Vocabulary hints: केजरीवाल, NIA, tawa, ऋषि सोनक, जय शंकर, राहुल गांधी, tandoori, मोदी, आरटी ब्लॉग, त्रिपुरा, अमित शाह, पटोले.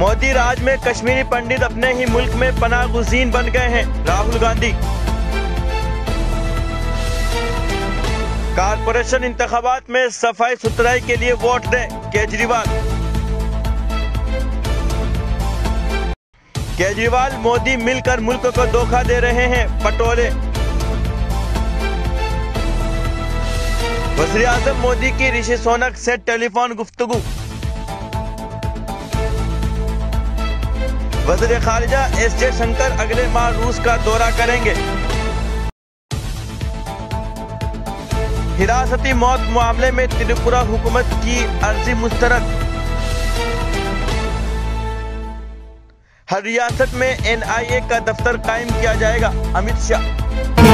मोदी राज में कश्मीरी पंडित अपने ही मुल्क में पनाह गुज़ीन बन गए हैं। राहुल गांधी। कारपोरेशन इंतखाबात में सफाई सुथराई के लिए वोट दें। केजरीवाल मोदी मिलकर मुल्क को धोखा दे रहे हैं। पटोले। वज़ीर आज़म मोदी की ऋषि सोनक से टेलीफोन गुफ्तगू। वज़ीर खारिजा जय शंकर अगले माह रूस का दौरा करेंगे। हिरासती मौत मामले में त्रिपुरा हुकूमत की अर्जी मुस्तरद। हर रियासत में NIA का दफ्तर कायम किया जाएगा। अमित शाह।